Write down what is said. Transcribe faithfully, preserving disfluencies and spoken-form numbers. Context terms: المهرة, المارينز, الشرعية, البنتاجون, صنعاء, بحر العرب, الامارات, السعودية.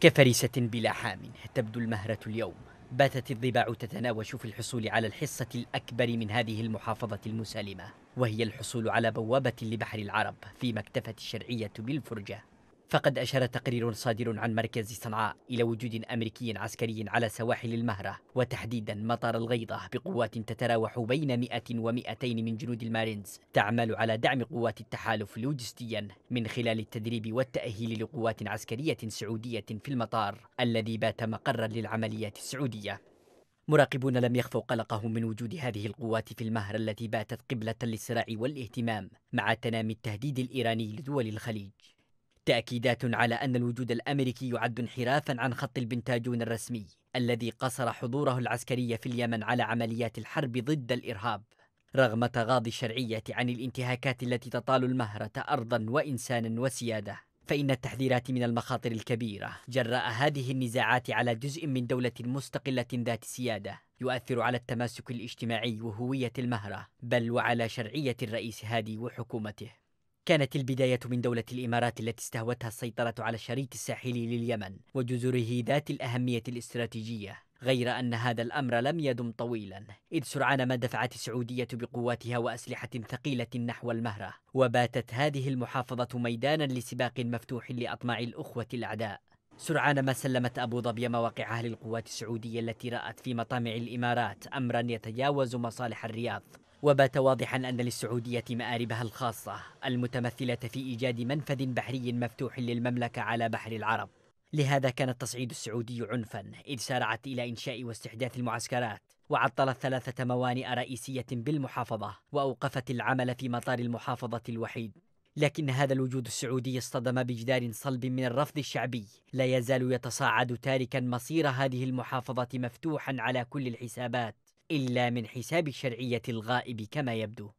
كفريسة بلا حام تبدو المهرة اليوم. باتت الضباع تتناوش في الحصول على الحصة الأكبر من هذه المحافظة المسالمة، وهي الحصول على بوابة لبحر العرب، فيما اكتفت الشرعية بالفرجة. فقد أشار تقرير صادر عن مركز صنعاء إلى وجود أمريكي عسكري على سواحل المهرة، وتحديدا مطار الغيضة، بقوات تتراوح بين مئة ومئتين من جنود المارينز، تعمل على دعم قوات التحالف لوجستيا من خلال التدريب والتأهيل لقوات عسكرية سعودية في المطار الذي بات مقرا للعمليات السعودية. مراقبون لم يخفوا قلقهم من وجود هذه القوات في المهرة التي باتت قبلة للصراع والاهتمام، مع تنامي التهديد الإيراني لدول الخليج. تأكيدات على أن الوجود الأمريكي يعد انحرافا عن خط البنتاجون الرسمي الذي قصر حضوره العسكري في اليمن على عمليات الحرب ضد الإرهاب، رغم تغاضي الشرعية عن الانتهاكات التي تطال المهرة أرضا وإنسانا وسيادة. فإن التحذيرات من المخاطر الكبيرة جراء هذه النزاعات على جزء من دولة مستقلة ذات سيادة يؤثر على التماسك الاجتماعي وهوية المهرة، بل وعلى شرعية الرئيس هادي وحكومته. كانت البداية من دولة الإمارات التي استهوتها السيطرة على الشريط الساحلي لليمن وجزره ذات الأهمية الاستراتيجية، غير أن هذا الأمر لم يدم طويلا، إذ سرعان ما دفعت السعودية بقواتها وأسلحة ثقيلة نحو المهرة، وباتت هذه المحافظة ميدانا لسباق مفتوح لأطماع الأخوة الأعداء. سرعان ما سلمت أبو ظبي مواقعها للقوات السعودية التي رأت في مطامع الإمارات أمرا يتجاوز مصالح الرياض. وبات واضحا أن للسعودية مآربها الخاصة المتمثلة في إيجاد منفذ بحري مفتوح للمملكة على بحر العرب. لهذا كان التصعيد السعودي عنفا، إذ سارعت إلى إنشاء واستحداث المعسكرات، وعطلت ثلاثة موانئ رئيسية بالمحافظة، وأوقفت العمل في مطار المحافظة الوحيد. لكن هذا الوجود السعودي اصطدم بجدار صلب من الرفض الشعبي لا يزال يتصاعد، تاركا مصير هذه المحافظة مفتوحا على كل الحسابات، إلا من حساب الشرعية الغائب كما يبدو.